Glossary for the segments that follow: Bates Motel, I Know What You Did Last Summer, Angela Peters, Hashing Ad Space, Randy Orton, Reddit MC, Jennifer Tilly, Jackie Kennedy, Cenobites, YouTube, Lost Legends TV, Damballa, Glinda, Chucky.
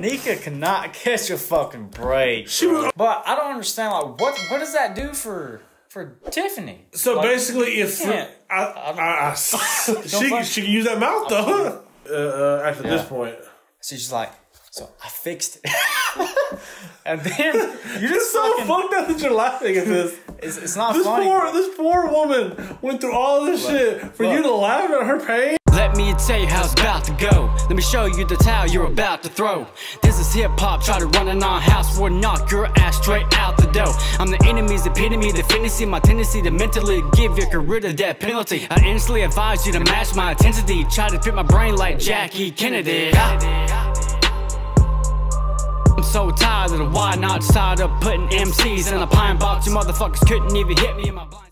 Nika cannot catch a fucking break. But I don't understand, like, what does that do for Tiffany? So like, basically, if she can use that mouth though. After this point, she's just like, so I fixed it. And then you're just so fucking fucked up that you're laughing at this. It's not funny. This poor woman went through all this shit for you to laugh at her pain. Let me tell you how it's about to go. Let me show you the towel you're about to throw. This is hip-hop, try to run a non-house, or knock your ass straight out the door. I'm the enemy's epitome, the fantasy, my tendency to mentally give your career to death penalty. I instantly advise you to match my intensity, try to fit my brain like Jackie Kennedy. I'm so tired of the why not side of putting MCs in a pine box. You motherfuckers couldn't even hit me in my blind.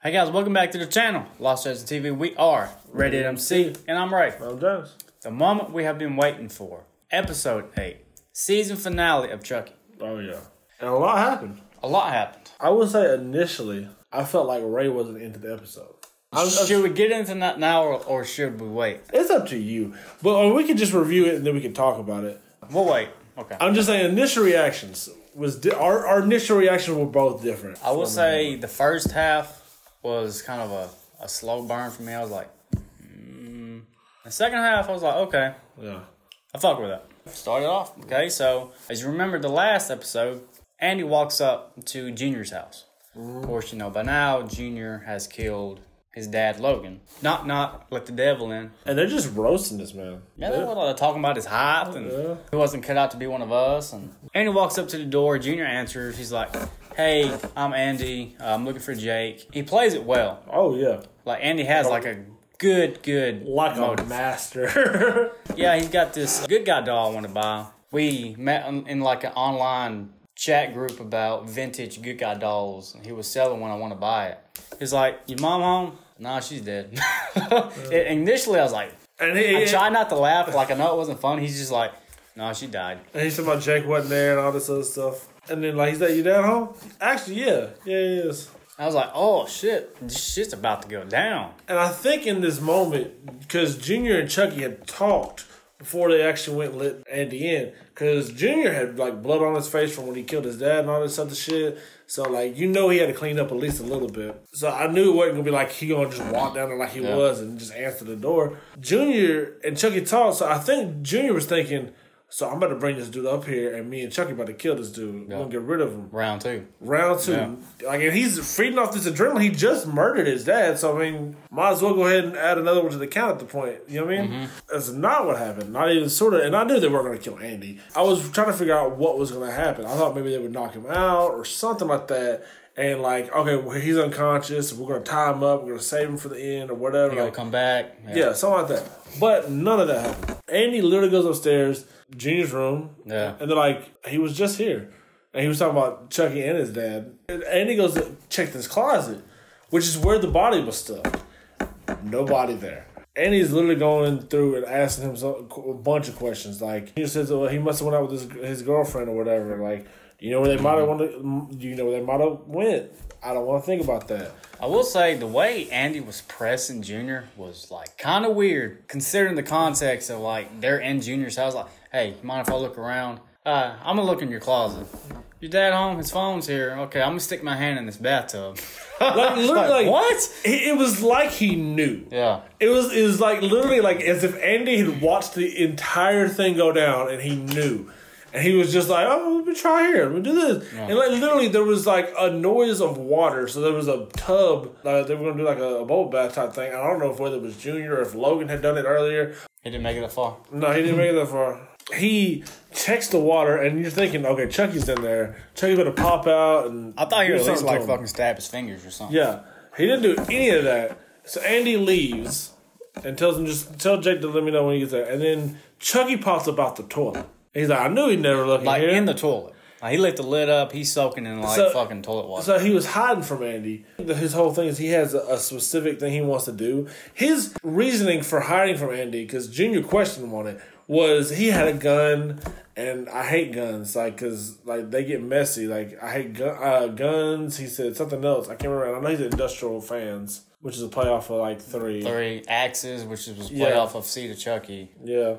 Hey guys, welcome back to the channel, Lost Legends TV. We are Reddit MC, and I'm Ray. Well done. The moment we have been waiting for, episode 8, season finale of Chucky. Oh yeah, and a lot happened. A lot happened. I would say initially, I felt like Ray wasn't into the episode. Should we get into that now, or should we wait? It's up to you, but we can just review it and then we can talk about it. We'll wait. Okay. I'm just saying initial reactions was our initial reactions were both different. I will say the first half was kind of a slow burn for me. I was like, the second half, I was like, okay. Yeah. I fuck with that. Started off. Okay, so as you remember the last episode, Andy walks up to Junior's house. Of course, you know, by now, Junior has killed his dad, Logan. Knock, knock, let the devil in. And they're just roasting this man. Yeah, they were talking about his hype and he wasn't cut out to be one of us. And Andy walks up to the door. Junior answers. He's like, hey, I'm Andy. I'm looking for Jake. He plays it well. Oh, yeah. Like, Andy has, like, a good like motive. A master. Yeah, he's got this good guy doll I want to buy. We met in, like, an online chat group about vintage good guy dolls. And he was selling one. I want to buy it. He's like, your mom home? Nah, she's dead. Initially, I was like, I tried not to laugh. Like, I know it wasn't funny. He's just like, nah, she died. And he said about Jake wasn't there and all this other stuff. And then, like, he's like, you down home? Actually, yeah. Yeah, he is. I was like, oh, shit. This shit's about to go down. And I think in this moment, because Junior and Chucky had talked before they actually went and let Andy in. Because Junior had, like, blood on his face from when he killed his dad and all this other shit. So, like, you know he had to clean up at least a little bit. So I knew it wasn't going to be like he going to just walk down there like he was and just answer the door. Junior and Chucky talked. So I think Junior was thinking, so I'm about to bring this dude up here, and me and Chucky about to kill this dude. We're going to get rid of him. Round two. Yeah. Like, and he's feeding off this adrenaline. He just murdered his dad. So, I mean, might as well go ahead and add another one to the count at the point. You know what I mean? That's not what happened. Not even sort of. And I knew they weren't going to kill Andy. I was trying to figure out what was going to happen. I thought maybe they would knock him out or something like that. And, like, okay, well, he's unconscious. We're going to tie him up. We're going to save him for the end or whatever. He'll come back. Yeah, something like that. But none of that happened. Andy literally goes upstairs, Junior's room. Yeah. And they're like, he was just here. And he was talking about Chucky and his dad. And Andy goes to check this closet, which is where the body was stuffed. Nobody there. Andy's literally going through and asking him a bunch of questions. Like, he says, well, he must have went out with his girlfriend or whatever. Like, you know where they might have went. I don't want to think about that. I will say the way Andy was pressing Junior was like kind of weird, considering the context of like they're in Junior's house. Like, hey, mind if I look around? I'm gonna look in your closet. Your dad home? His phone's here. Okay, I'm gonna stick my hand in this bathtub. like what? It was like he knew. Yeah. It was like literally like as if Andy had watched the entire thing go down and he knew. And he was just like, oh, let me try here. Let me do this. Yeah. And like literally there was like a noise of water. So there was a tub. Like they were going to do like a bowl bath type thing. I don't know if whether it was Junior or if Logan had done it earlier. He didn't make it that far. No, he didn't make it that far. He checks the water and you're thinking, okay, Chucky's in there. Chucky's going to pop out. And I thought he would at least like fucking stab his fingers or something. Yeah. He didn't do any of that. So Andy leaves and tells him, just tell Jake to let me know when he gets there. And then Chucky pops up out the toilet. He's like, I knew he'd never look like here. In the toilet. Like, he lit the lid up. He's soaking in, like, fucking toilet water. So he was hiding from Andy. His whole thing is he has a specific thing he wants to do. His reasoning for hiding from Andy, because Junior questioned him on it, was he had a gun, and I hate guns. Like, because, like, they get messy. Like, I hate guns. He said something else. I can't remember. I know he's industrial fans, which is a playoff of, like, three. Three axes, which was a playoff of Seed of Chucky. Yeah.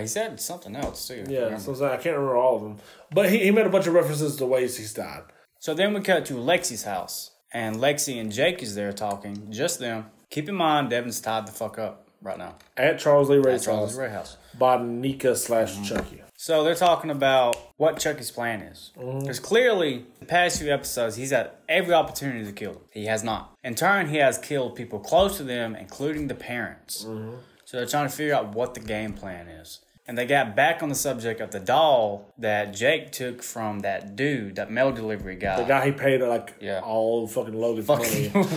He said something else, too. Yeah, so I can't remember all of them. But he made a bunch of references to ways he's died. So then we cut to Lexi's house. And Lexi and Jake is there talking. Just them. Keep in mind, Devin's tied the fuck up right now. At Charles Lee Ray's house. At Charles Lee Ray's house. By Nika / Chucky. So they're talking about what Chucky's plan is. Because clearly, the past few episodes, he's had every opportunity to kill them. He has not. In turn, he has killed people close to them, including the parents. So they're trying to figure out what the game plan is. And they got back on the subject of the doll that Jake took from that dude, that mail delivery guy. The guy he paid all fucking Logan's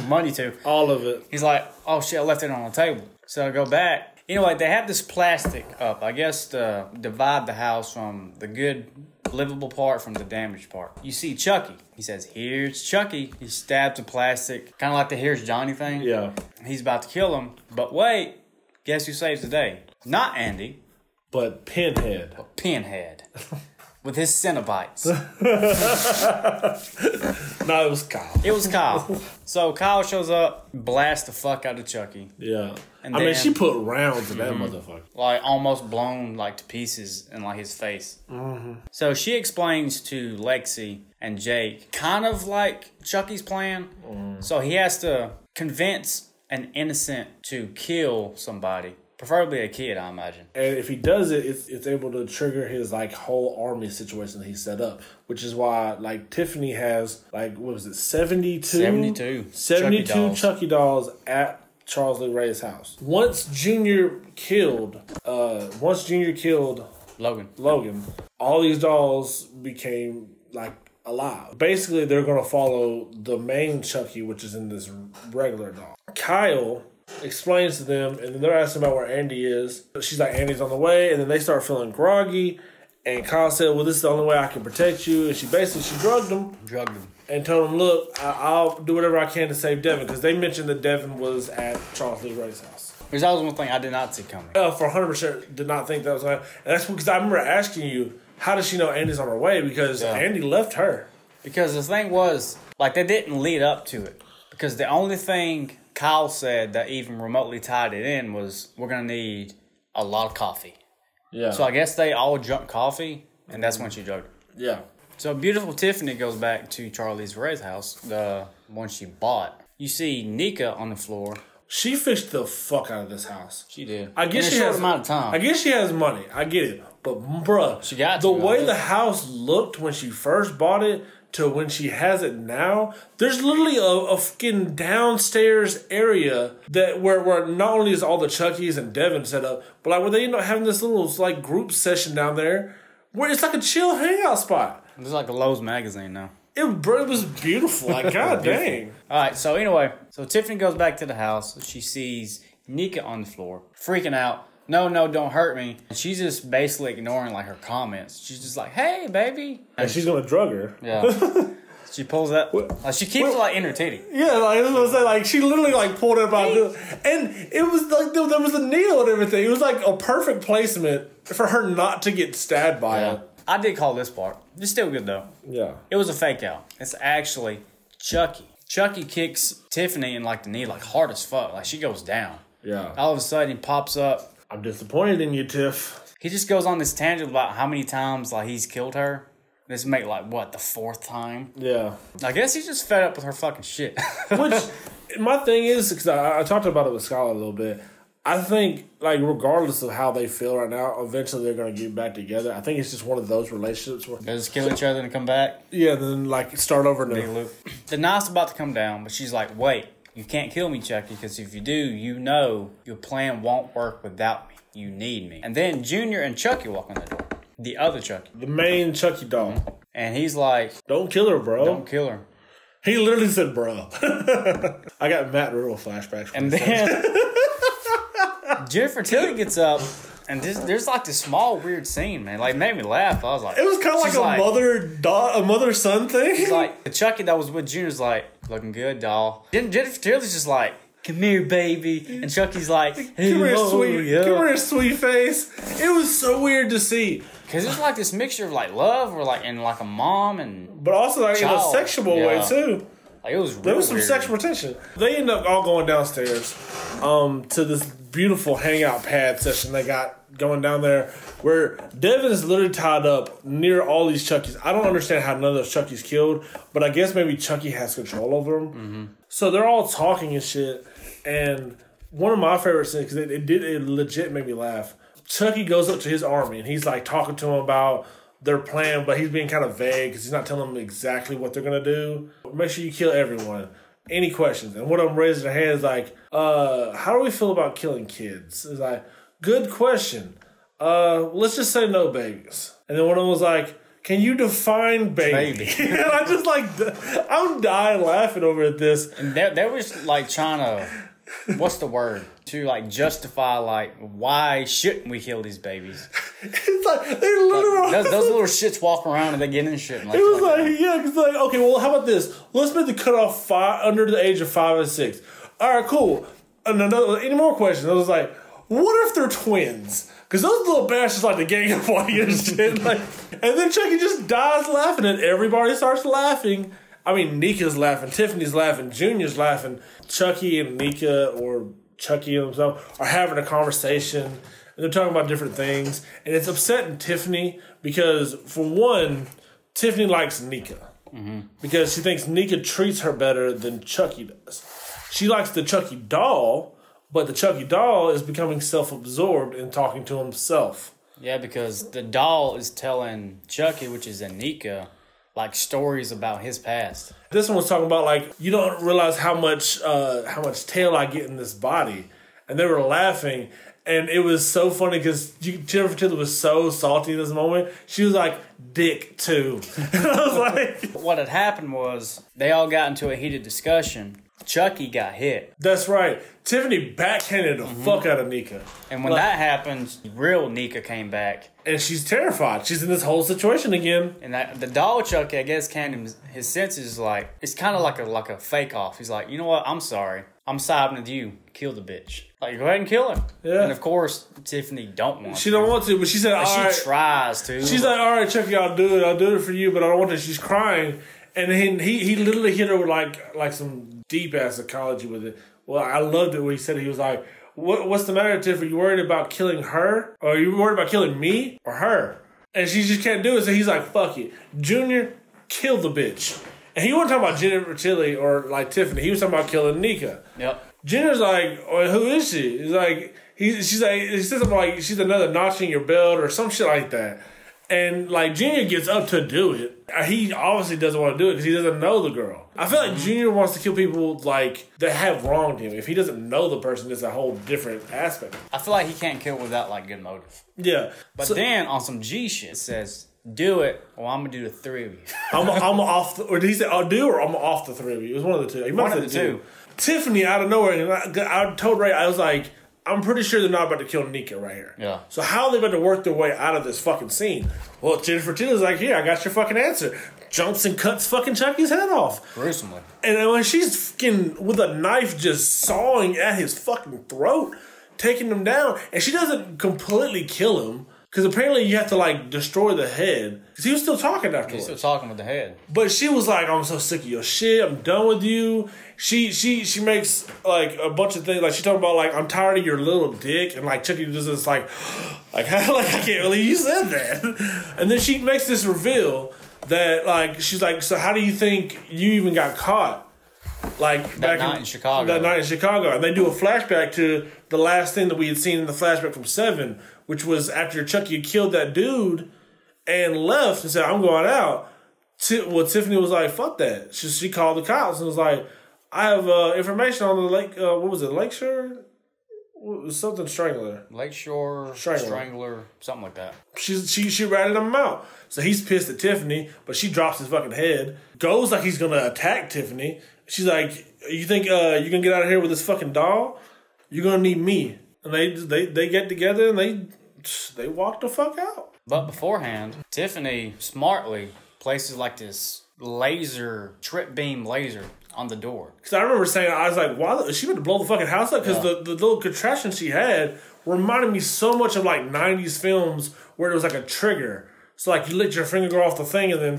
money to. All of it. He's like, oh shit, I left it on the table. So I go back. Anyway, they have this plastic up, I guess, to divide the house from the good livable part from the damaged part. You see Chucky. He says, here's Chucky. He stabbed the plastic, kind of like the here's Johnny thing. Yeah. He's about to kill him. But wait, guess who saves the day? Not Andy. But Pinhead. But Pinhead. With his Cenobites. No, it was Kyle. It was Kyle. So Kyle shows up, blasts the fuck out of Chucky. Yeah. And I mean, she put rounds in that motherfucker. Like, almost blown, like, to pieces in, like, his face. So she explains to Lexi and Jake, kind of like Chucky's plan. So he has to convince an innocent to kill somebody. Preferably a kid, I imagine. And if he does it, it's able to trigger his, like, whole army situation that he set up. Which is why, like, Tiffany has, like, what was it, 72? 72 Chucky dolls at Charles Lee Ray's house. Once Junior killed... Logan. All these dolls became, like, alive. Basically, they're going to follow the main Chucky, which is in this regular doll. Kyle explains to them, and then they're asking about where Andy is. She's like, Andy's on the way, and then they start feeling groggy, and Kyle said, well, this is the only way I can protect you, and she drugged him. And told him, look, I'll do whatever I can to save Devin, because they mentioned that Devin was at Charles Lee Ray's house. Because that was one thing I did not see coming. For 100% did not think that was coming. And that's because I remember asking you, how does she know Andy's on her way? Because Andy left her. Because the thing was, like, they didn't lead up to it. Because the only thing Kyle said that even remotely tied it in was, we're going to need a lot of coffee. Yeah. So I guess they all drunk coffee, and that's when she drugged her. Yeah. So beautiful Tiffany goes back to Charlie's Ray's house, the one she bought. You see Nika on the floor. She fished the fuck out of this house. She did. I guess she has a short amount of time. I guess she has money. I get it. But, bruh, she got the way the house looked when she first bought it to when she has it now, there's literally a fucking downstairs area that where not only is all the Chuckies and Devin set up, but like where they end up having this little like group session down there where it's like a chill hangout spot. It's like a Lowe's magazine now. It was beautiful. Like, god dang. All right, so anyway, so Tiffany goes back to the house. She sees Nika on the floor, freaking out. No, don't hurt me. And she's just basically ignoring, like, her comments. She's just like, hey, baby. And she's going to drug her. Yeah. She pulls up. Like, she keeps, like, in her titty. Yeah, like, that's what I'm saying. Like, she literally, like, pulled it by the... And it was, like, there was a needle and everything. It was, like, a perfect placement for her not to get stabbed by it. I did call this part. It's still good, though. Yeah. It was a fake out. It's actually Chucky. Chucky kicks Tiffany in, like, the knee, like, hard as fuck. Like, she goes down. Yeah. All of a sudden, he pops up. I'm disappointed in you, Tiff. He just goes on this tangent about how many times like he's killed her. This make like, what, the 4th time? Yeah. I guess he's just fed up with her fucking shit. Which, my thing is, because I talked about it with Skylar a little bit, I think, like, regardless of how they feel right now, eventually they're going to get back together. I think it's just one of those relationships where they just kill each other and come back. Yeah, then, like, start over. The knight's about to come down, but she's like, wait. You can't kill me, Chucky, because if you do, you know your plan won't work without me. You need me. And then Junior and Chucky walk in the door. The other Chucky. The main Chucky doll. And he's like, don't kill her, bro. Don't kill her. He literally said, bro. I got Matt Rural flashbacks. And then Jennifer Tilly gets up. And there's like this small weird scene, man. Like, it made me laugh. I was like, it was kind of like a mother son thing. He's like, the Chucky that was with Junior's like, looking good, doll. Then Jennifer Tilly's just like, come here, baby. And Chucky's like, hey, come here, sweet face. It was so weird to see. Because it's like this mixture of like love or like, and like a mom and but also like child. In a sexual way too. Like, it was real. There was some weird sexual tension. They end up all going downstairs to this beautiful hangout pad session they got going down there where Devin is literally tied up near all these Chuckies. I don't understand how none of those Chuckies killed, but I guess maybe Chucky has control over them. Mm-hmm. So they're all talking and shit. And one of my favorite scenes, because it legit made me laugh. Chucky goes up to his army and he's like talking to him about their plan, but he's being kind of vague because he's not telling them exactly what they're going to do. Make sure you kill everyone. Any questions? And one of them raises their hand is like, how do we feel about killing kids? It's like, good question. Let's just say no babies. And then one of them was like, can you define baby? And I just like, I'm dying laughing over at this. And they was like trying to, what's the word? To like justify like why shouldn't we kill these babies? It's like they're literal. Like, those little shits walk around and they get in shit. And like, it was like yeah, because like okay, well how about this? Let's make the cutoff under the age of 5 and 6. All right, cool. And another any more questions? I was like, what if they're twins? Because those little bastards like to gang up on you and shit. Like, and then Chucky just dies laughing, and everybody starts laughing. I mean, Nika's laughing, Tiffany's laughing, Junior's laughing, Chucky and Nika or Chucky and himself are having a conversation and they're talking about different things, and it's upsetting Tiffany because for one, Tiffany likes Nika because she thinks Nika treats her better than Chucky does. She likes the Chucky doll, but the Chucky doll is becoming self-absorbed and talking to himself. Yeah, because the doll is telling Chucky, which is in Nika, like stories about his past. This one was talking about like you don't realize how much tail I get in this body, and they were laughing, and it was so funny because Jennifer Tilly was so salty in this moment. She was like, "Dick too." And I was like, "What had happened was they all got into a heated discussion. Chucky got hit. That's right. Tiffany backhanded the fuck out of Nika, and when that happened, real Nika came back, and she's terrified. She's in this whole situation again. And the doll Chucky, I guess, came to his senses. Like it's kind of like a fake off. He's like, you know what? I'm sorry. I'm siding with you. Kill the bitch. Like go ahead and kill her. Yeah. And of course, Tiffany don't want. She don't want to, but she said, all right. She tries to. She's like, all right, Chucky, I'll do it. I'll do it for you, but I don't want to. She's crying, and he literally hit her with like some deep ass ecology with it. Well, I loved it when he said it. He was like, what's the matter, Tiff? Are you worried about killing her? Or are you worried about killing me or her? And she just can't do it. So he's like, fuck it. Junior, kill the bitch. And he wasn't talking about Jennifer Tilly or like Tiffany. He was talking about killing Nika. Yep. Junior's like, well, who is she? He's like, he says something like, she's another notch in your belt or some shit like that. And like Junior gets up to do it. He obviously doesn't want to do it because he doesn't know the girl. I feel like Junior wants to kill people like that have wronged him. If he doesn't know the person, it's a whole different aspect. I feel like he can't kill without like good motive. Yeah. But so, then on some G shit, it says, do it or I'm going to do the three of you. I'm off. Or did he say, I'll do or I'm off the three of you? It was one of the two. He one of the two. Tiffany out of nowhere. And I told Ray, I was like, I'm pretty sure they're not about to kill Nika right here. Yeah. So how are they about to work their way out of this fucking scene? Well, Jennifer Tilly's like, here, I got your fucking answer. Jumps and cuts fucking Chucky's head off. Gruesomely. And then when she's fucking with a knife just sawing at his fucking throat, taking him down. And she doesn't completely kill him. Because apparently you have to, like, destroy the head. Because he was still talking afterwards. He's still talking with the head. But she was like, oh, I'm so sick of your shit. I'm done with you. She makes, like, a bunch of things. Like, she talking about, like, I'm tired of your little dick. And, like, Chucky does this, like, I can't believe you said that. And then she makes this reveal that, like, she's like, so how do you think you even got caught? Like that back night in Chicago. That night in Chicago. And they do a flashback to the last thing that we had seen in the flashback from 7, which was after Chucky had killed that dude and left and said, I'm going out. Well, Tiffany was like, fuck that. She called the cops and was like, I have information on the lake. What was it? Lakeshore? Something Strangler. Lakeshore Strangler. Something like that. She ratted him out. So he's pissed at Tiffany, but she drops his fucking head. Goes like he's going to attack Tiffany. She's like, you think you're going to get out of here with this fucking doll? You're going to need me. And they get together and they walk the fuck out. But beforehand, Tiffany smartly places like this laser, trip beam laser on the door. Because I remember saying, I was like, why is she about to blow the fucking house up? Because the little contraption she had reminded me so much of like 90s films where it was like a trigger. So like you let your finger go off the thing and then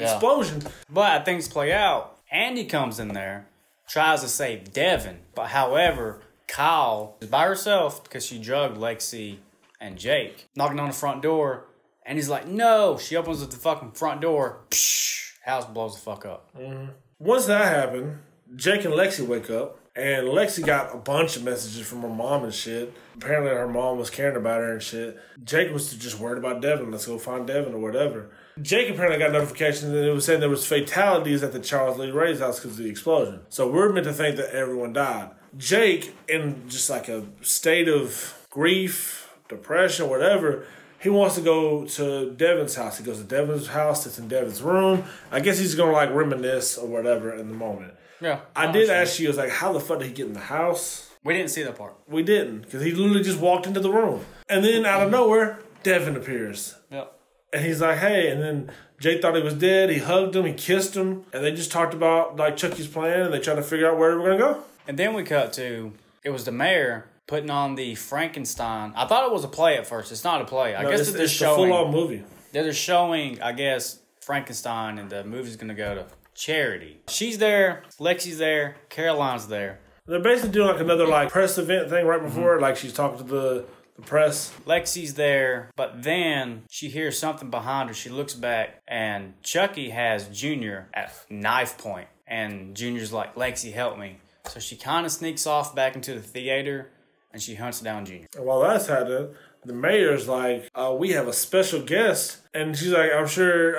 explosion. But as things play out, Andy comes in there, tries to save Devin, but however, Kyle is by herself because she drugged Lexi and Jake. Knocking on the front door, and he's like, no. She opens up the fucking front door. Psh, house blows the fuck up. Mm-hmm. Once that happened, Jake and Lexi wake up. And Lexi got a bunch of messages from her mom and shit. Apparently her mom was caring about her and shit. Jake was just worried about Devin. Let's go find Devin or whatever. Jake apparently got notifications and it was saying there was fatalities at the Charles Lee Ray's house because of the explosion. So we're meant to think that everyone died. Jake, in just like a state of grief, depression, whatever, he wants to go to Devin's house. He goes to Devin's house. It's in Devin's room. I guess he's going to like reminisce or whatever in the moment. Yeah, I did ask you, I was like, how the fuck did he get in the house? We didn't see that part. We didn't, because he literally just walked into the room. And then out of nowhere, Devin appears. Yep. And he's like, hey, and then Jake thought he was dead. He hugged him, he kissed him, and they just talked about like Chucky's plan, and they tried to figure out where they were going to go. And then we cut to, it was the mayor putting on the Frankenstein. I thought it was a play at first. It's not a play. I guess it's just showing. It's a full-on movie. They're just showing, I guess, Frankenstein, and the movie's going to go to Charity. She's there, Lexi's there, Caroline's there. They're basically doing like another like press event thing right before, like she's talking to the press. Lexi's there, but then she hears something behind her. She looks back and Chucky has Junior at knife point, and Junior's like, Lexi, help me. So she kind of sneaks off back into the theater and she hunts down Junior. And while that's happening, the mayor's like, we have a special guest. And she's like, I'm sure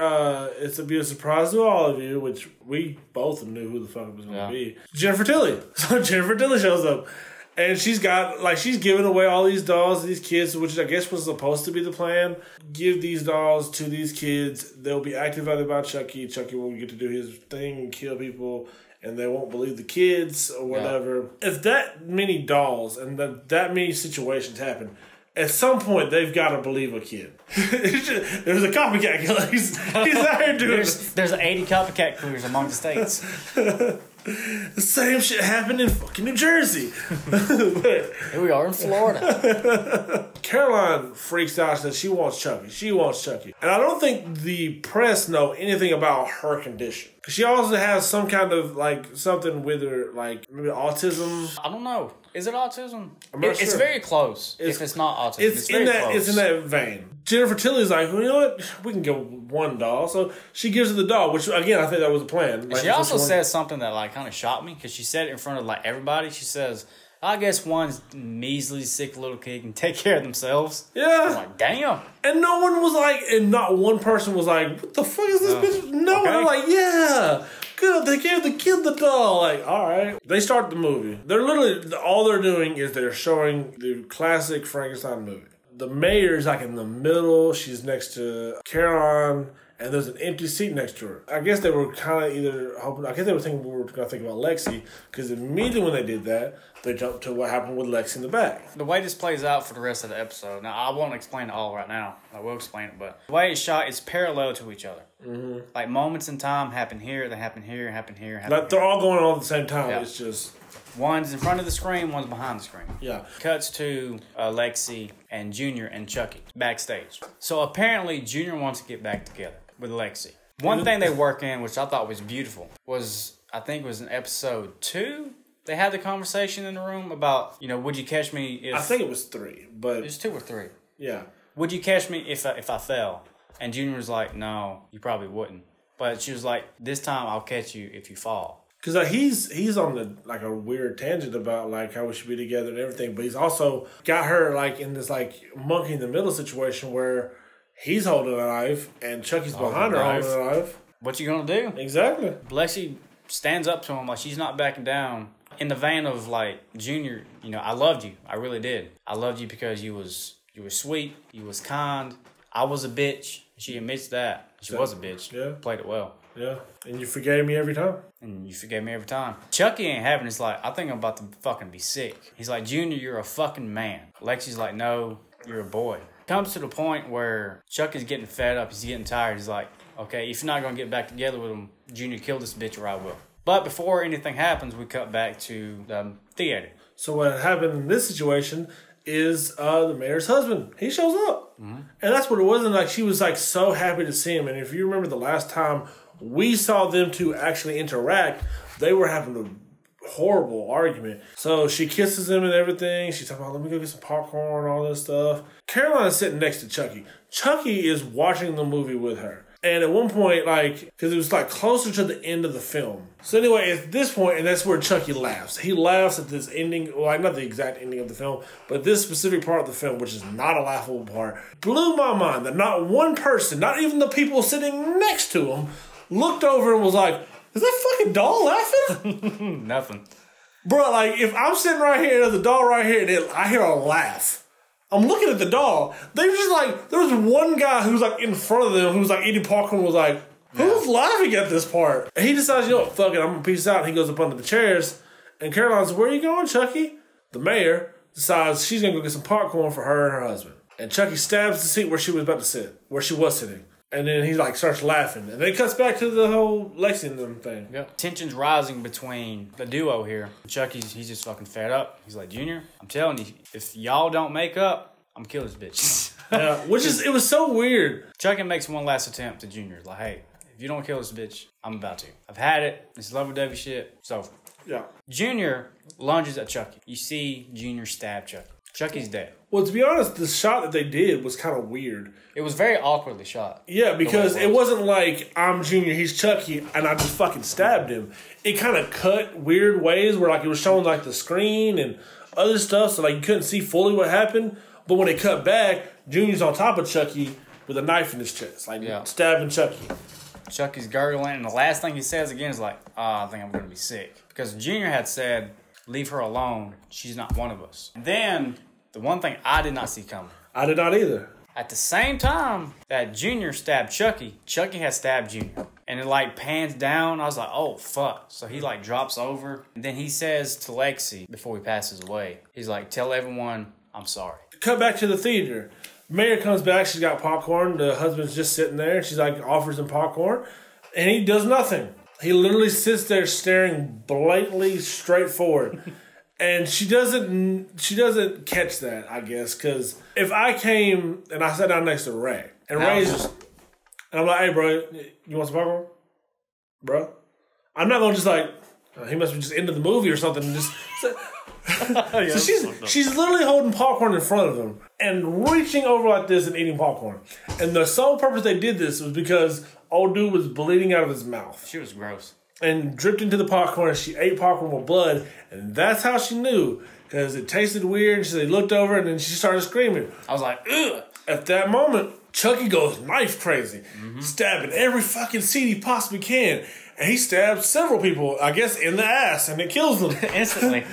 it's a beautiful surprise to all of you, which we both knew who the fuck it was going to be. Jennifer Tilly. So Jennifer Tilly shows up. And she's got, like, she's giving away all these dolls to these kids, which I guess was supposed to be the plan. Give these dolls to these kids. They'll be activated by Chucky. Chucky will get to do his thing and kill people. And they won't believe the kids or whatever. Yeah. If that many dolls and that many situations happen, at some point, they've got to believe a kid. There's a copycat killer. He's out here doing there's 80 copycat killers among the states. The same shit happened in fucking New Jersey. But here we are in Florida. Caroline freaks out and says she wants Chucky. She wants Chucky. And I don't think the press know anything about her condition. She also has some kind of, like, something with her, like, maybe autism. I don't know. Is it autism? I'm not sure. It's very close. If it's not autism, it's very close. It's in that vein. Jennifer Tilly's like, well, you know what? We can get one doll. So she gives her the doll, which, again, I think that was a plan. Like, she also says something that, like, kind of shocked me, because she said it in front of, like, everybody. She says, I guess one measly, sick little kid can take care of themselves. Yeah. I'm like, damn. And no one was like, and not one person was like, what the fuck is this bitch? No one was like, yeah, good. They gave the kid the doll. Like, all right. They start the movie. They're literally, all they're doing is they're showing the classic Frankenstein movie. The mayor's like in the middle. She's next to Caroline. And there's an empty seat next to her. I guess they were kind of either hoping, I guess they were thinking we were going to think about Lexi, because immediately when they did that, they jumped to what happened with Lexi in the back. The way this plays out for the rest of the episode, now I won't explain it all right now. I will explain it, but the way it's shot, it's parallel to each other. Mm-hmm. Like moments in time happen here, they happen here, happen here, happen here. They're all going on at the same time. Yeah. It's just one's in front of the screen, one's behind the screen. Yeah. Cuts to Lexi and Junior and Chucky backstage. So apparently Junior wants to get back together with Lexi. One thing they work in, which I thought was beautiful, was I think it was in episode 2. They had the conversation in the room about, you know, would you catch me if... I think it was 3, but... It was 2 or 3. Yeah. Would you catch me if I fell? And Junior was like, no, you probably wouldn't. But she was like, this time I'll catch you if you fall. Because like, he's on the like a weird tangent about like how we should be together and everything. But he's also got her like in this like monkey in the middle situation where he's holding a knife and Chucky's behind her holding a knife. What you going to do? Exactly. Lexi stands up to him like she's not backing down. In the vein of like, Junior, you know, I loved you. I really did. I loved you because you were sweet. You was kind. I was a bitch. She admits that. She was a bitch. Yeah. Played it well. Yeah, and you forgave me every time. And you forgave me every time. Chucky ain't having it's like, I think I'm about to fucking be sick. He's like, Junior, you're a fucking man. Lexi's like, no, you're a boy. Comes to the point where Chucky's getting fed up. He's getting tired. He's like, okay, if you're not going to get back together with him, Junior, kill this bitch or I will. But before anything happens, we cut back to the theater. So what happened in this situation is the mayor's husband. He shows up. Mm-hmm. And that's what it was. And like, she was like so happy to see him. And if you remember the last time we saw them two actually interact, they were having horrible argument. So she kisses him and everything. She's talking about, let me go get some popcorn, all this stuff. Caroline's sitting next to Chucky. Chucky is watching the movie with her. And at one point, because it was closer to the end of the film. So anyway, at this point, and that's where Chucky laughs. He laughs at this ending, well, not the exact ending of the film, but this specific part of the film, which is not a laughable part, blew my mind that not one person, not even the people sitting next to him, looked over and was like, is that fucking doll laughing? Nothing. Bro, if I'm sitting right here, there's a doll right here, and I hear a laugh. I'm looking at the doll. They were just there was one guy who was in front of them who was eating popcorn and was like, who's laughing at this part? And he decides, you know what, fuck it, I'm gonna peace out. And he goes up under the chairs. And Caroline's, where are you going, Chucky? The mayor decides she's gonna go get some popcorn for her and her husband. And Chucky stabs the seat where she was about to sit, where she was sitting. And then he starts laughing. And then it cuts back to the whole Lexington thing. Yeah. Tension's rising between the duo here. Chucky's, he's just fucking fed up. He's like, Junior, I'm telling you, if y'all don't make up, I'm killing this bitch. Yeah, which is, it was so weird. Chucky makes one last attempt at Junior. Like, hey, if you don't kill this bitch, I'm about to. I've had it. It's lovey-dovey shit. It's over. Yeah. Junior lunges at Chucky. You see Junior stab Chucky. Chucky's dead. Well, to be honest, the shot that they did was kind of weird. It was very awkwardly shot. Yeah, because it wasn't like, I'm Junior, he's Chucky, and I just fucking stabbed him. It kind of cut weird ways where it was showing the screen and other stuff, so you couldn't see fully what happened. But when it cut back, Junior's on top of Chucky with a knife in his chest, stabbing Chucky. Chucky's gurgling, and the last thing he says again is I think I'm going to be sick. Because Junior had said, leave her alone. She's not one of us. And then, the one thing I did not see coming. I did not either. At the same time that Junior stabbed Chucky, Chucky had stabbed Junior. And it pans down. I was like, oh, fuck. So he drops over. And then he says to Lexi, before he passes away, he's like, tell everyone I'm sorry. Cut back to the theater. Mayor comes back. She's got popcorn. The husband's just sitting there. She's offers him popcorn. And he does nothing. He literally sits there staring blankly straight forward. And she doesn't catch that, I guess, because if I came and I sat down next to Ray, and Ray's just, and I'm like, hey, bro, you want some popcorn? Bro? I'm not going to just he must be just into the movie or something. And just so she's literally holding popcorn in front of him and reaching over like this and eating popcorn. And the sole purpose they did this was because old dude was bleeding out of his mouth. She was gross. And dripped into the popcorn, and she ate popcorn with blood, and that's how she knew, because it tasted weird, and they looked over, and then she started screaming. I was like, ugh. At that moment, Chucky goes knife crazy, stabbing every fucking seed he possibly can. And he stabbed several people, I guess, in the ass, and it kills them. Instantly.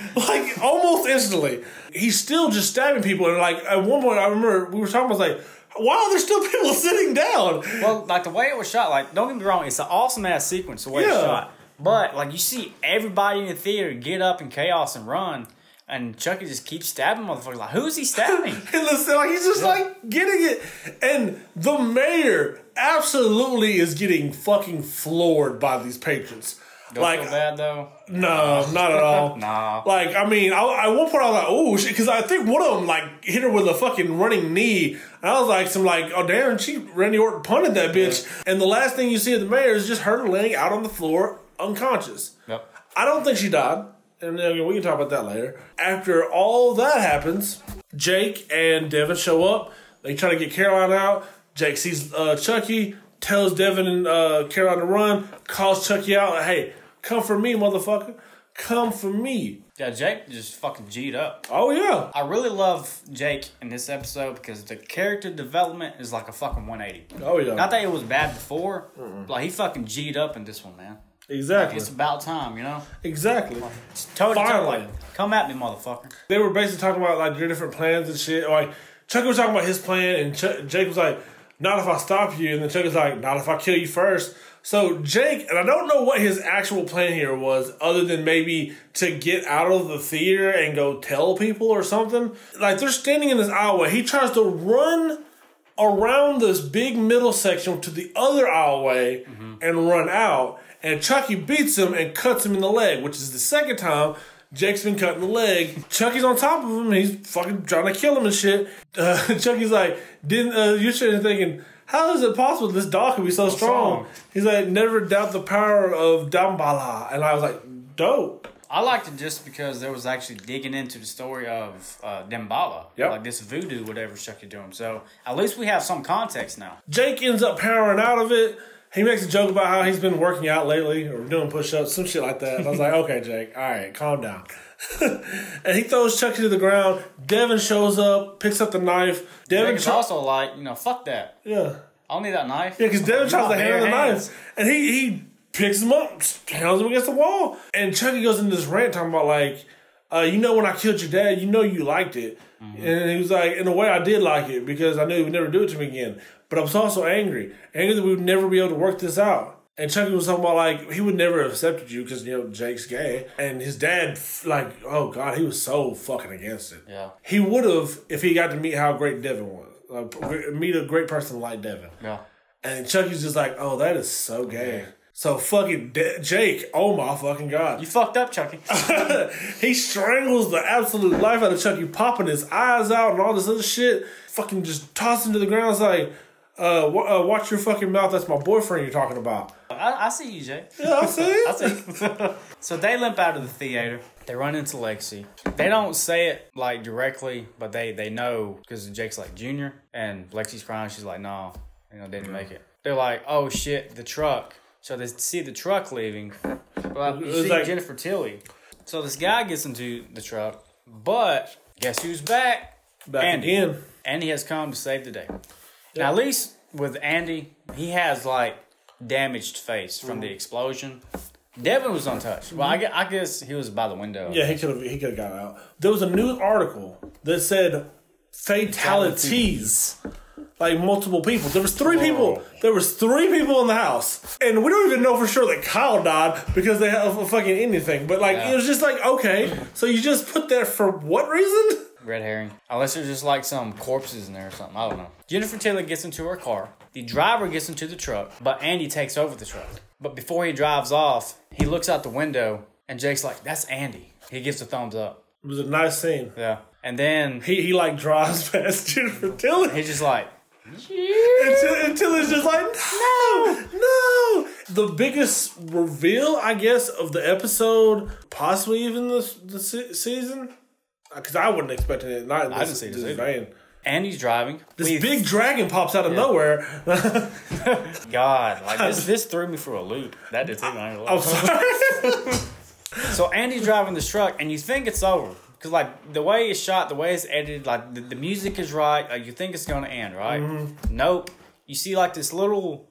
Almost instantly. He's still just stabbing people, and at one point, I remember, we were talking about, wow, there's still people sitting down. Well, the way it was shot, don't get me wrong, it's an awesome-ass sequence, the way it's shot. But, you see everybody in the theater get up in chaos and run, and Chucky just keeps stabbing motherfuckers. Who's he stabbing? And listen, he's just, getting it. And the mayor absolutely is getting fucking floored by these patrons. Don't feel bad, though? No, not at all. Nah. I mean, at one point I was like, oh, shit, because I think one of them, hit her with a fucking running knee. And I was oh, damn, Randy Orton punted that bitch. Yeah. And the last thing you see of the mayor is just her laying out on the floor unconscious. Yep. I don't think she died. And we can talk about that later. After all that happens, Jake and Devin show up. They try to get Caroline out. Jake sees Chucky, tells Devin and Caroline to run, calls Chucky out. Like, hey, come for me, motherfucker. Come for me. Yeah, Jake just fucking G'd up. Oh, yeah. I really love Jake in this episode because the character development is like a fucking 180. Oh, yeah. Not that it was bad before. But he fucking G'd up in this one, man. Exactly. It's about time, you know? Exactly. Finally. Come at me, motherfucker. They were basically talking about, their different plans and shit. Chucky was talking about his plan, and Jake was like, not if I stop you. And then Chucky's like, not if I kill you first. So Jake, and I don't know what his actual plan here was, other than maybe to get out of the theater and go tell people or something. They're standing in this aisleway. He tries to run around this big middle section to the other aisleway and run out. And Chucky beats him and cuts him in the leg, which is the second time Jake's been cut in the leg. Chucky's on top of him. And he's fucking trying to kill him and shit. Chucky's like, you should have been thinking, how is it possible this dog could be so strong? He's like, never doubt the power of Damballa. And I was like, dope. I liked it just because there was actually digging into the story of Damballa. Yep. Like this voodoo, whatever Chucky doing. So at least we have some context now. Jake ends up powering out of it. He makes a joke about how he's been working out lately or doing push-ups, some shit like that. And I was like, okay, Jake, all right, calm down. And he throws Chucky to the ground. Devin shows up, picks up the knife. Devin's also like, you know, fuck that. Yeah. I don't need that knife. Yeah, because Devin tries to handle the knife. And he picks him up, pounds him against the wall. And Chucky goes into this rant talking about, like, you know, when I killed your dad, you know you liked it. Mm-hmm. And he was like, in a way, I did like it because I knew he would never do it to me again. But I was also angry. Angry that we would never be able to work this out. And Chucky was talking about, like, he would never have accepted you because, you know, Jake's gay. And his dad, like, oh, God, he was so fucking against it. Yeah. He would have if he got to meet how great Devin was. Meet a great person like Devin. Yeah. And Chucky's just like, oh, that is so gay. Yeah. So fucking Jake, oh my fucking God. You fucked up, Chucky. He strangles the absolute life out of Chucky, popping his eyes out and all this other shit. Fucking just toss him to the ground. It's like, watch your fucking mouth. That's my boyfriend you're talking about. I see you, Jake. Yeah, I see you. I see you. So they limp out of the theater. They run into Lexi. They don't say it, like, directly, but they know because Jake's like, Junior. And Lexi's crying. She's like, no, you know, they didn't make it. They're like, oh, shit, the truck. So they see the truck leaving. Well, you see like Jennifer Tilly. So this guy gets into the truck, but guess who's back? Back Andy. Again. Andy has come to save the day. Yeah. Now, at least with Andy, he has like damaged face from the explosion. Devin was untouched. Well, I guess he was by the window. Yeah, he could have got out. There was a news article that said fatalities. Like multiple people. There was three people. There was three people in the house. And we don't even know for sure that Kyle died because they have a fucking Indian thing. But like, it was just like, okay. So you just put that for what reason? Red herring. Unless there's just like some corpses in there or something. I don't know. Jennifer Taylor gets into her car. The driver gets into the truck. But Andy takes over the truck. But before he drives off, he looks out the window. And Jake's like, that's Andy. He gives a thumbs up. It was a nice scene. Yeah. And then he like drives past Jennifer Taylor. He's just like... Until it's just like, no. The biggest reveal, I guess, of the episode, possibly even the season, because I wasn't expecting it. Not in this, I didn't see this vein. And he's driving. This big dragon pops out of nowhere. God, like this threw me for a loop. That did take me out of a loop. I'm sorry. So Andy's driving this truck, and you think it's over. Because, like, the way it's shot, the way it's edited, like, the music is right. Like, you think it's going to end, right? Mm-hmm. Nope. You see, like, this little...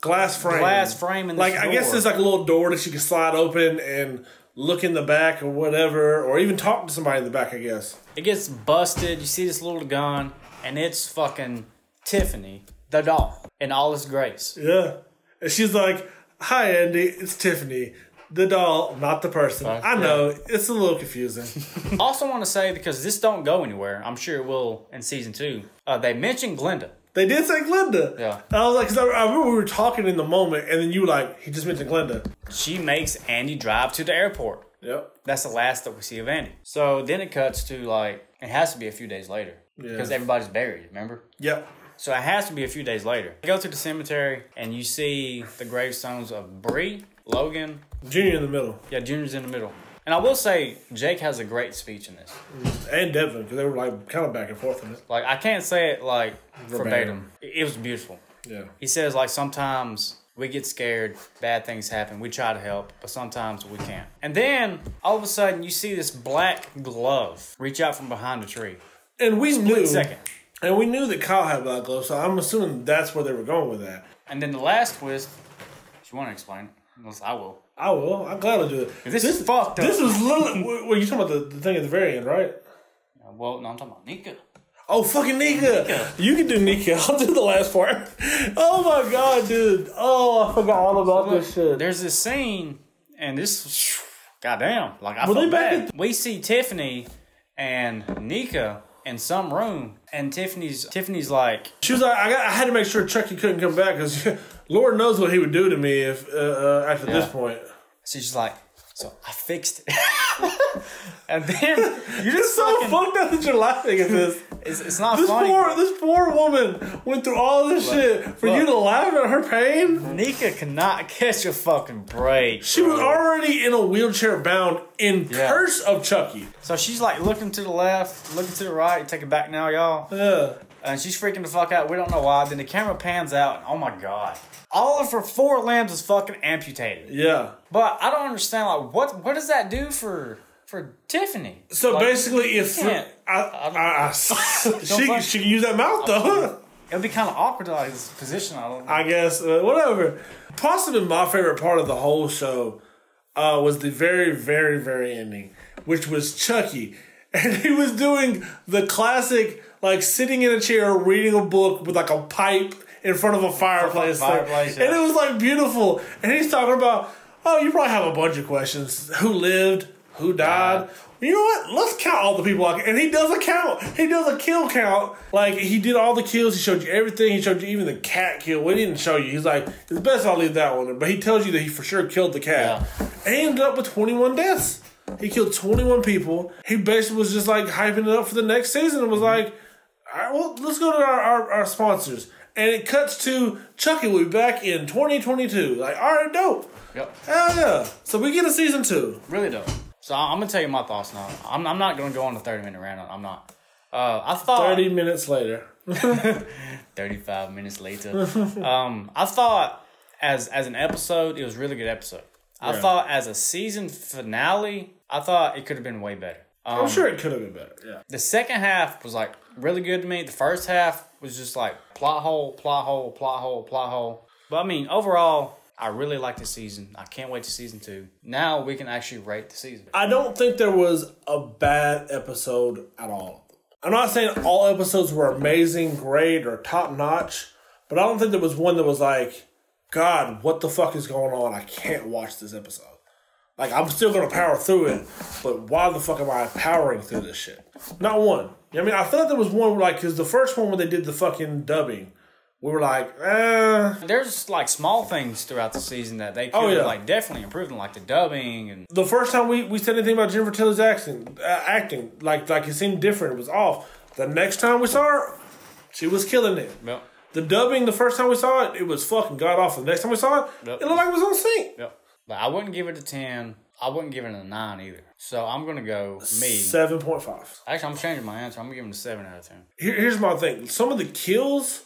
Glass frame in this door. I guess there's, like, a little door that you can slide open and look in the back or whatever. Or even talk to somebody in the back, I guess. It gets busted. You see this little gun. And it's fucking Tiffany, the doll, in all its grace. Yeah. And she's like, hi, Andy. It's Tiffany. The doll, not the person. I know. Yeah. It's a little confusing. Also want to say, because this don't go anywhere. I'm sure it will in season 2. They mentioned Glinda. They did say Glinda. Yeah. And I was like, because I remember we were talking in the moment, and then you were like, he just mentioned Glinda. She makes Andy drive to the airport. Yep. That's the last that we see of Andy. So then it cuts to, like, it has to be a few days later. Yeah. Because everybody's buried, remember? Yep. So it has to be a few days later. You go to the cemetery, and you see the gravestones of Bree, Logan, Junior in the middle. Yeah, Junior's in the middle. And I will say, Jake has a great speech in this. And Devin, because they were like kind of back and forth in it. Like, I can't say it like verbatim. It was beautiful. Yeah. He says, like, sometimes we get scared, bad things happen, we try to help, but sometimes we can't. And then, all of a sudden, you see this black glove reach out from behind a tree. And we knew. Second. And we knew that Kyle had black gloves, so I'm assuming that's where they were going with that. And then the last twist, if you want to explain it. Unless I will. I'm glad I'll do it. This is fucked up. This was literally... Well, you're talking about the thing at the very end, right? Well, no, I'm talking about Nika. Oh, fucking Nika. You can do Nika. I'll do the last part. Oh, my God, dude. Oh, I forgot all about this shit. There's this scene, and this... Goddamn. Like, I feel bad. We see Tiffany and Nika in some room, and Tiffany's like... She was like, I had to make sure Chucky couldn't come back, because... Lord knows what he would do to me if after this point. So she's like, So I fixed it. And then you just fucking, fucked up that you're laughing at this. It's not funny. This poor woman went through all this shit for you to laugh at her pain. Nika cannot catch a fucking break. She was already in a wheelchair bound in Curse of Chucky. So she's like looking to the left, looking to the right, take it back now, y'all. Yeah. And she's freaking the fuck out. We don't know why. Then the camera pans out, and oh my god, all of her four limbs is fucking amputated. Yeah. But I don't understand, like, what does that do for Tiffany? So like, basically, if she can use that mouth though. It'd be kind of awkward to like this position. I don't know. I guess whatever. Possibly my favorite part of the whole show was the very, very, very ending, which was Chucky, and he was doing the classic, like sitting in a chair reading a book with like a pipe in front of a fireplace. And it was like beautiful. And he's talking about, oh, you probably have a bunch of questions. Who lived? Who died? You know what? Let's count all the people. And he does a count. He does a kill count. Like, he did all the kills. He showed you everything. He showed you even the cat kill. Well, he didn't show you. He's like, it's best I'll leave that one. But he tells you that he for sure killed the cat. Yeah. And he ended up with 21 deaths. He killed 21 people. He basically was just like hyping it up for the next season and was like, all right, well, let's go to our sponsors. And it cuts to Chucky will be back in 2022. Like, all right, dope. Yep. Hell yeah. So we get a season 2. Really dope. So I'm going to tell you my thoughts now. I'm not going to go on a 30-minute rant. I'm not. I thought... 30 minutes later. 35 minutes later. I thought as an episode, it was a really good episode. I thought as a season finale, I thought it could have been way better. I'm sure it could have been better, yeah. The second half was, like, really good to me. The first half was just, like, plot hole, plot hole, plot hole, plot hole. But, I mean, overall, I really liked the season. I can't wait to season 2. Now we can actually rate the season. I don't think there was a bad episode at all. I'm not saying all episodes were amazing, great, or top-notch, but I don't think there was one that was like, God, what the fuck is going on? I can't watch this episode. Like, I'm still going to power through it, but why the fuck am I powering through this shit? Not one. You know what I mean? I thought there was one, like, because the first one when they did the fucking dubbing, we were like, eh. There's, like, small things throughout the season that they could, like, definitely improving, like the dubbing. And the first time we said anything about Jennifer Tilly's acting, like it seemed different. It was off. The next time we saw her, she was killing it. Yep. The dubbing, the first time we saw it, it was fucking god-awful. The next time we saw it, it looked like it was on sync. Yep. Like, I wouldn't give it a 10. I wouldn't give it a 9 either. So I'm going to go 7.5. Actually, I'm changing my answer. I'm going to give it a 7 out of 10. Here's my thing. Some of the kills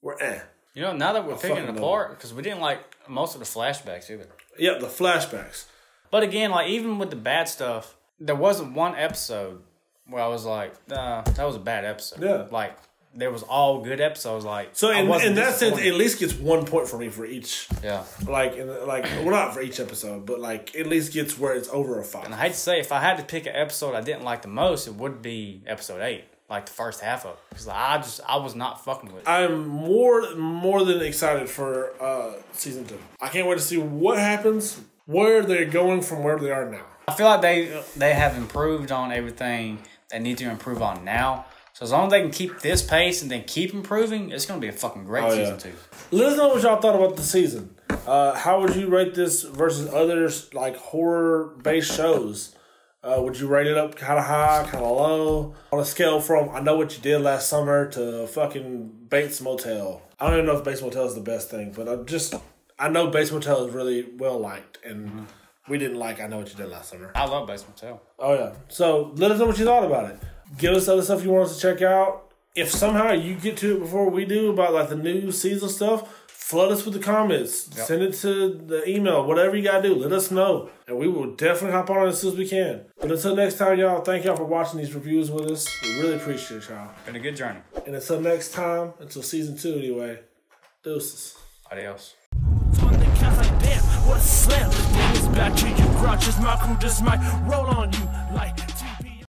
were eh. You know, now that we're picking it apart, because we didn't like most of the flashbacks either. Yep, the flashbacks. But again, like even with the bad stuff, there wasn't one episode where I was like, that was a bad episode. Yeah. Like, there was all good episodes. Like, so in that sense, it at least gets 1 point for me for each. Yeah. Like, well, not for each episode, but like at least gets where it's over a 5. And I hate to say, if I had to pick an episode I didn't like the most, it would be episode 8, like the first half of it, because like, I was not fucking with it. I'm more than excited for season 2. I can't wait to see what happens, where they're going from where they are now. I feel like they have improved on everything they need to improve on now. So as long as they can keep this pace and then keep improving, it's going to be a fucking great season 2. Let us know what y'all thought about the season. How would you rate this versus other like horror-based shows? Would you rate it up kind of high, kind of low? On a scale from I Know What You Did Last Summer to fucking Bates Motel. I don't even know if Bates Motel is the best thing, but I know Bates Motel is really well-liked and... We didn't like I Know What You Did Last Summer. I love Bates Motel. Oh, yeah. So, let us know what you thought about it. Give us other stuff you want us to check out. If somehow you get to it before we do about, like, the new season stuff, flood us with the comments. Yep. Send it to the email. Whatever you got to do, let us know. And we will definitely hop on it as soon as we can. But until next time, y'all, thank y'all for watching these reviews with us. We really appreciate y'all. Been a good journey. And until next time, until season 2 anyway, deuces. Adios. What a slip, niggas back to you, grouches, my crew just might roll on you like